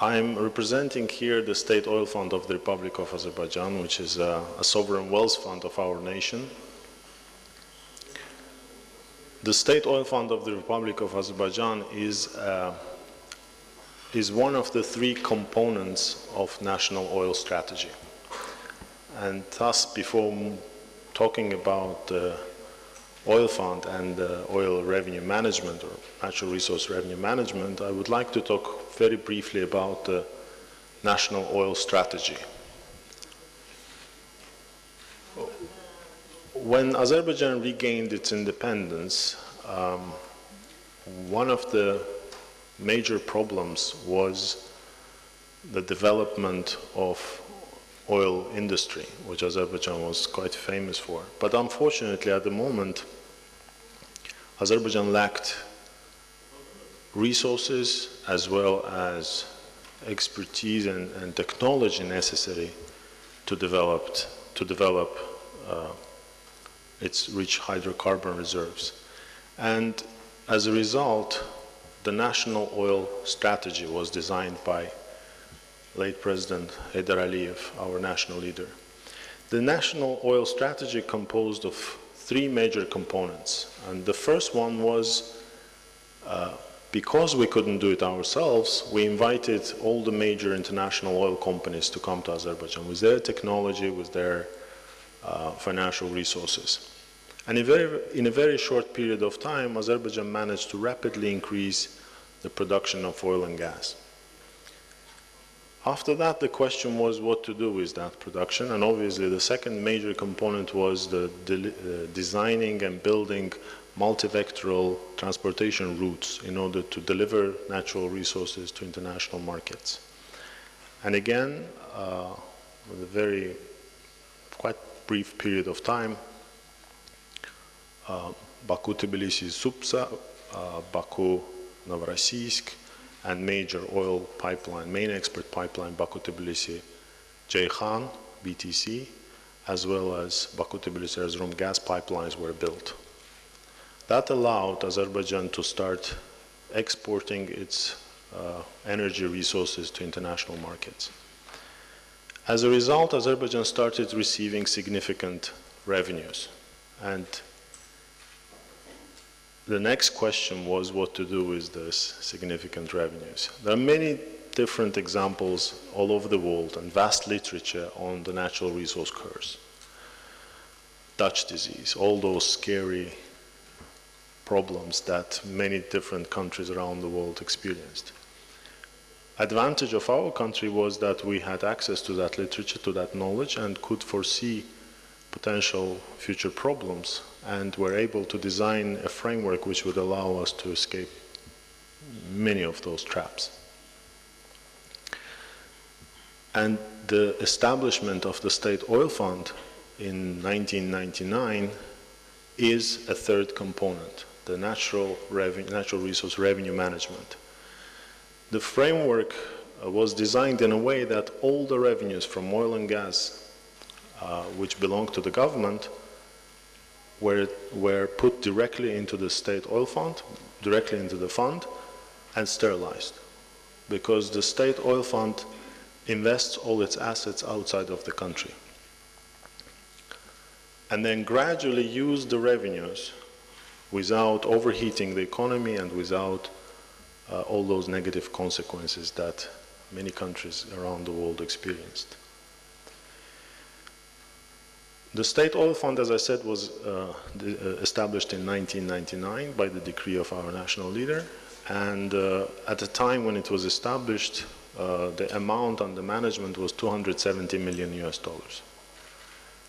I'm representing here the State Oil Fund of the Republic of Azerbaijan, which is a sovereign wealth fund of our nation. The State Oil Fund of the Republic of Azerbaijan is one of the three components of national oil strategy. And thus, before talking about the oil fund and oil revenue management or natural resource revenue management, I would like to talk very briefly about the national oil strategy. When Azerbaijan regained its independence, one of the major problems was the development of oil industry, which Azerbaijan was quite famous for. But unfortunately, at the moment, Azerbaijan lacked resources as well as expertise and technology necessary to develop its rich hydrocarbon reserves. And as a result, the national oil strategy was designed by late President Heydar Aliyev, our national leader. The national oil strategy composed of three major components. And the first one was, because we couldn't do it ourselves, we invited all the major international oil companies to come to Azerbaijan with their technology, with their financial resources. And in a very short period of time, Azerbaijan managed to rapidly increase the production of oil and gas. After that, the question was what to do with that production, and obviously the second major component was the designing and building multivectoral transportation routes in order to deliver natural resources to international markets. And again, with a very quite brief period of time, Baku-Tbilisi-Supsa, Baku-Novorossiysk, and major oil pipeline, main export pipeline, Baku Tbilisi Ceyhan, BTC, as well as Baku Tbilisi Erzurum gas pipelines were built. That allowed Azerbaijan to start exporting its energy resources to international markets. As a result, Azerbaijan started receiving significant revenues. And the next question was what to do with these significant revenues. There are many different examples all over the world and vast literature on the natural resource curse. Dutch disease, all those scary problems that many different countries around the world experienced. Advantage of our country was that we had access to that literature, to that knowledge, and could foresee potential future problems, and were able to design a framework which would allow us to escape many of those traps. And the establishment of the State Oil Fund in 1999 is a third component, the natural resource revenue management. The framework was designed in a way that all the revenues from oil and gas which belong to the government were put directly into the State Oil Fund, directly into the fund, and sterilized. Because the State Oil Fund invests all its assets outside of the country. And then gradually use the revenues without overheating the economy and without all those negative consequences that many countries around the world experienced. The State Oil Fund, as I said, was established in 1999 by the decree of our national leader. And at the time when it was established, the amount under management was $270 million US.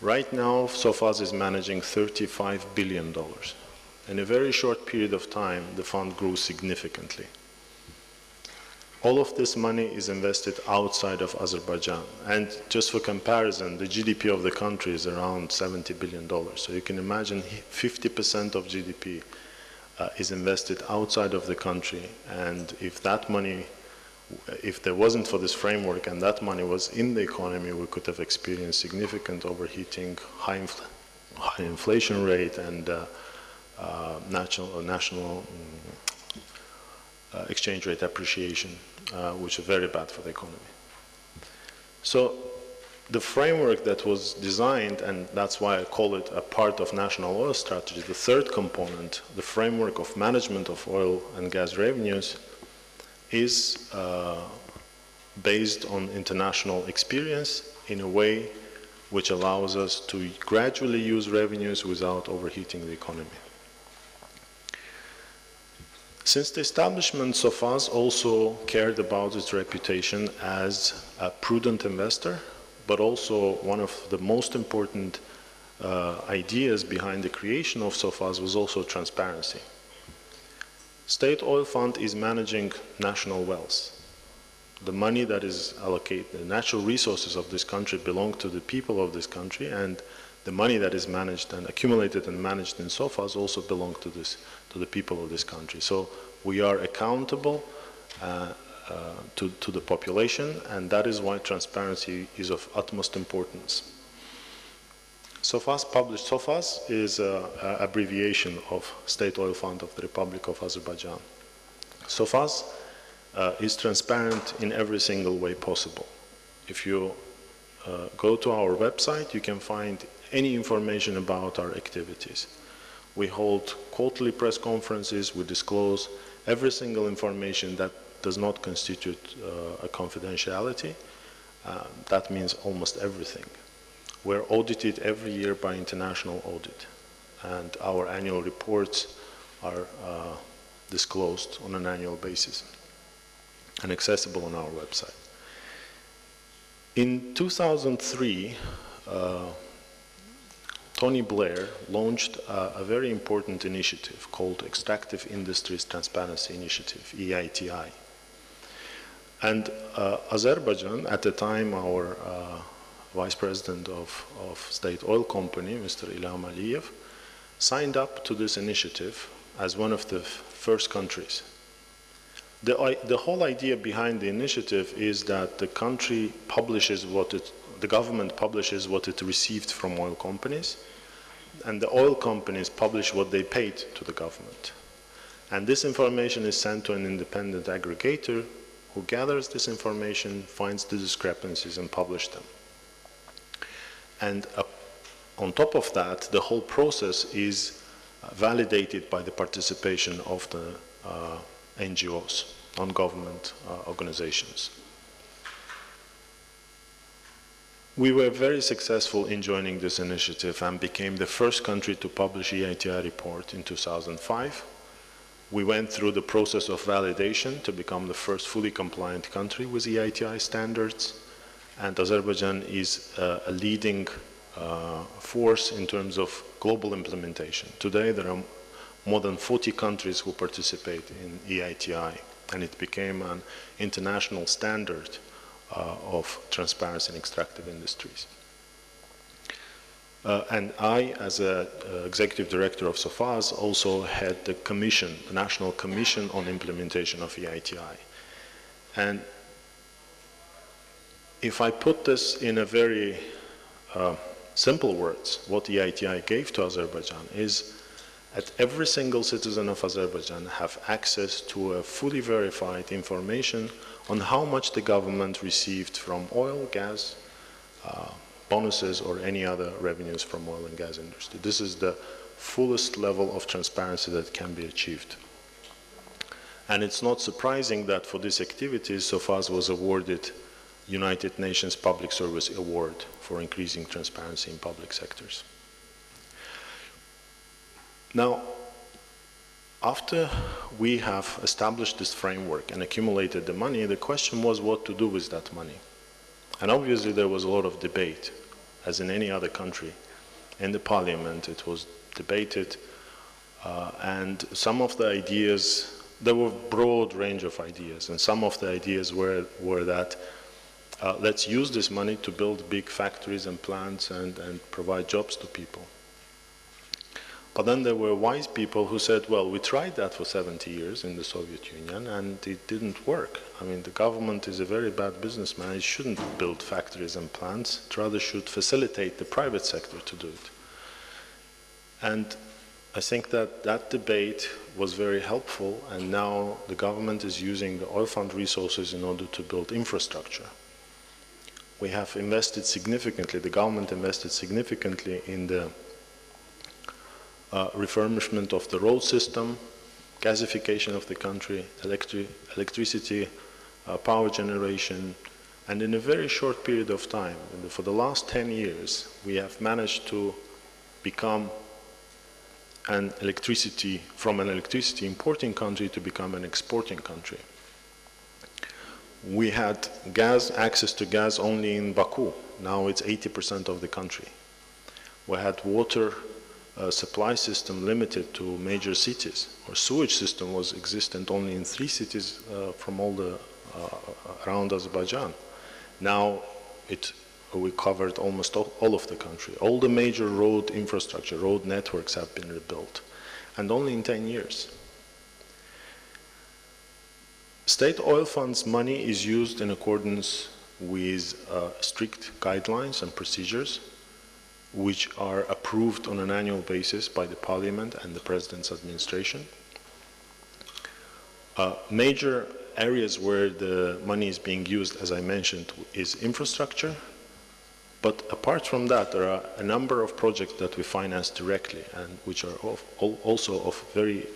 Right now, SOFAZ is managing $35 billion. In a very short period of time, the fund grew significantly. All of this money is invested outside of Azerbaijan. And just for comparison, the GDP of the country is around $70 billion. So you can imagine 50% of GDP is invested outside of the country. And if that money, if there wasn't for this framework and that money was in the economy, we could have experienced significant overheating, high inflation rate, and national exchange rate appreciation, which are very bad for the economy. So the framework that was designed, and that's why I call it a part of national oil strategy, the third component, the framework of management of oil and gas revenues, is based on international experience in a way which allows us to gradually use revenues without overheating the economy. Since the establishment, SOFAS also cared about its reputation as a prudent investor, but also one of the most important ideas behind the creation of SOFAS was also transparency. State Oil Fund is managing national wealth. The money that is allocated, the natural resources of this country belong to the people of this country, and the money that is managed and accumulated and managed in SOFAS also belongs to the people of this country. So we are accountable to the population, and that is why transparency is of utmost importance. SOFAS is an abbreviation of State Oil Fund of the Republic of Azerbaijan. SOFAS is transparent in every single way possible. If you go to our website, you can find any information about our activities. We hold quarterly press conferences. We disclose every single information that does not constitute a confidentiality. That means almost everything. We're audited every year by international audit, and our annual reports are disclosed on an annual basis and accessible on our website. In 2003, Tony Blair launched a very important initiative called Extractive Industries Transparency Initiative, EITI. And Azerbaijan, at the time, our Vice President of State Oil Company, Mr. Ilham Aliyev, signed up to this initiative as one of the first countries. The whole idea behind the initiative is that the country publishes what the government publishes what it received from oil companies, and the oil companies publish what they paid to the government. And this information is sent to an independent aggregator who gathers this information, finds the discrepancies, and publishes them. And on top of that, the whole process is validated by the participation of the NGOs, non-government organizations. We were very successful in joining this initiative and became the first country to publish EITI report in 2005. We went through the process of validation to become the first fully compliant country with EITI standards, and Azerbaijan is a leading force in terms of global implementation. Today there are more than 40 countries who participate in EITI, and it became an international standard of transparency in extractive industries. And I, as an executive director of SOFAS, also had the commission, the National Commission on Implementation of EITI. And if I put this in a very simple words, what EITI gave to Azerbaijan is that every single citizen of Azerbaijan have access to a fully verified information on how much the government received from oil, gas, bonuses, or any other revenues from oil and gas industry. This is the fullest level of transparency that can be achieved. And it's not surprising that for this activity, SOFAS was awarded United Nations Public Service Award for increasing transparency in public sectors. Now, after we have established this framework and accumulated the money, the question was what to do with that money. And obviously there was a lot of debate, as in any other country. In the parliament it was debated, and some of the ideas, there were a broad range of ideas, and some of the ideas were that let's use this money to build big factories and plants and provide jobs to people. But then there were wise people who said, well, we tried that for 70 years in the Soviet Union, and it didn't work. I mean, the government is a very bad businessman. It shouldn't build factories and plants. It rather should facilitate the private sector to do it. And I think that that debate was very helpful, and now the government is using the oil fund resources in order to build infrastructure. We have invested significantly, the government invested significantly in the refurbishment of the road system, gasification of the country, electricity, power generation, and in a very short period of time, for the last 10 years, we have managed to become from an electricity importing country to become an exporting country. We had gas, access to gas only in Baku. Now it's 80% of the country. We had water supply system limited to major cities. Our sewage system was existent only in 3 cities from all the around Azerbaijan. Now we covered almost all of the country. All the major road infrastructure, road networks have been rebuilt, and only in 10 years. State oil funds money is used in accordance with strict guidelines and procedures which are approved on an annual basis by the parliament and the president's administration. Major areas where the money is being used, as I mentioned, is infrastructure. But apart from that, there are a number of projects that we finance directly and which are also of very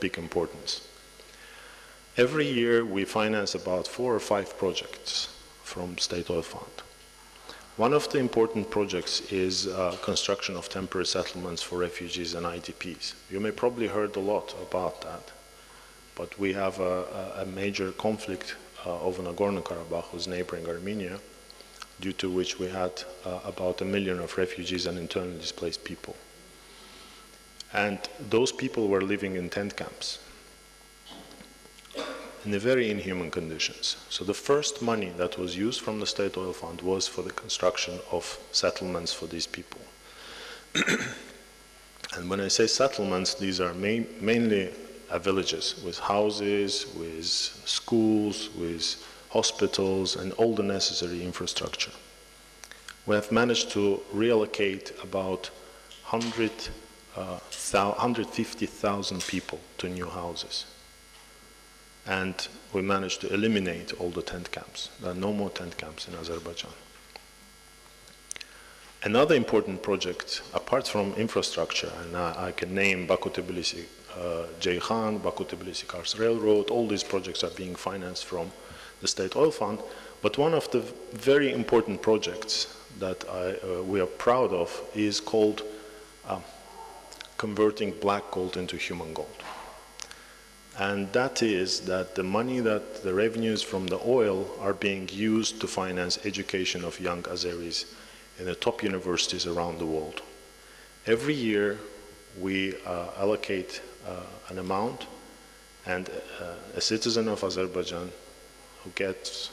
big importance. Every year, we finance about 4 or 5 projects from State Oil Fund. One of the important projects is construction of temporary settlements for refugees and IDPs. You may probably heard a lot about that, but we have a major conflict over Nagorno-Karabakh, who's neighboring Armenia, due to which we had about 1 million of refugees and internally displaced people. And those people were living in tent camps in the very inhuman conditions. So the first money that was used from the State Oil Fund was for the construction of settlements for these people. And when I say settlements, these are mainly villages with houses, with schools, with hospitals, and all the necessary infrastructure. We have managed to reallocate about 150,000 people to new houses. And we managed to eliminate all the tent camps. There are no more tent camps in Azerbaijan. Another important project, apart from infrastructure, and I can name Baku Tbilisi Ceyhan, Baku Tbilisi Kars Railroad, all these projects are being financed from the State Oil Fund. But one of the very important projects that we are proud of is called Converting Black Gold into Human Gold. And that is that the money that the revenues from the oil are being used to finance education of young Azeris in the top universities around the world. Every year, we allocate an amount, and a citizen of Azerbaijan who gets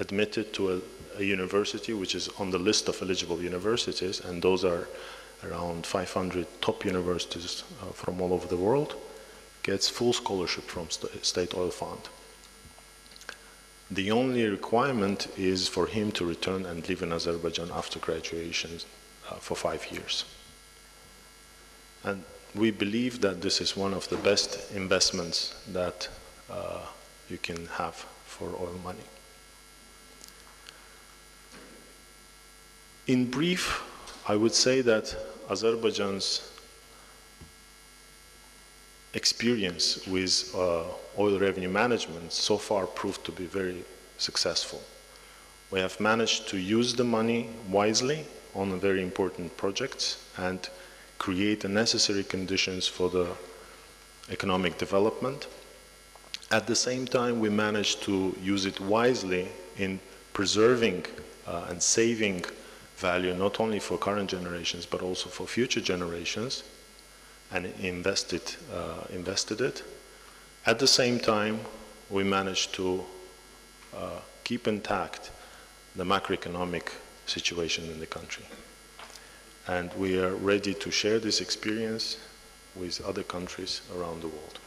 admitted to a university which is on the list of eligible universities, and those are around 500 top universities from all over the world, gets full scholarship from State Oil Fund. The only requirement is for him to return and live in Azerbaijan after graduation for 5 years. And we believe that this is one of the best investments that you can have for oil money. In brief, I would say that Azerbaijan's experience with oil revenue management so far proved to be very successful. We have managed to use the money wisely on very important projects and create the necessary conditions for the economic development. At the same time, we managed to use it wisely in preserving and saving value not only for current generations but also for future generations, and invested it. At the same time, we managed to keep intact the macroeconomic situation in the country. And we are ready to share this experience with other countries around the world.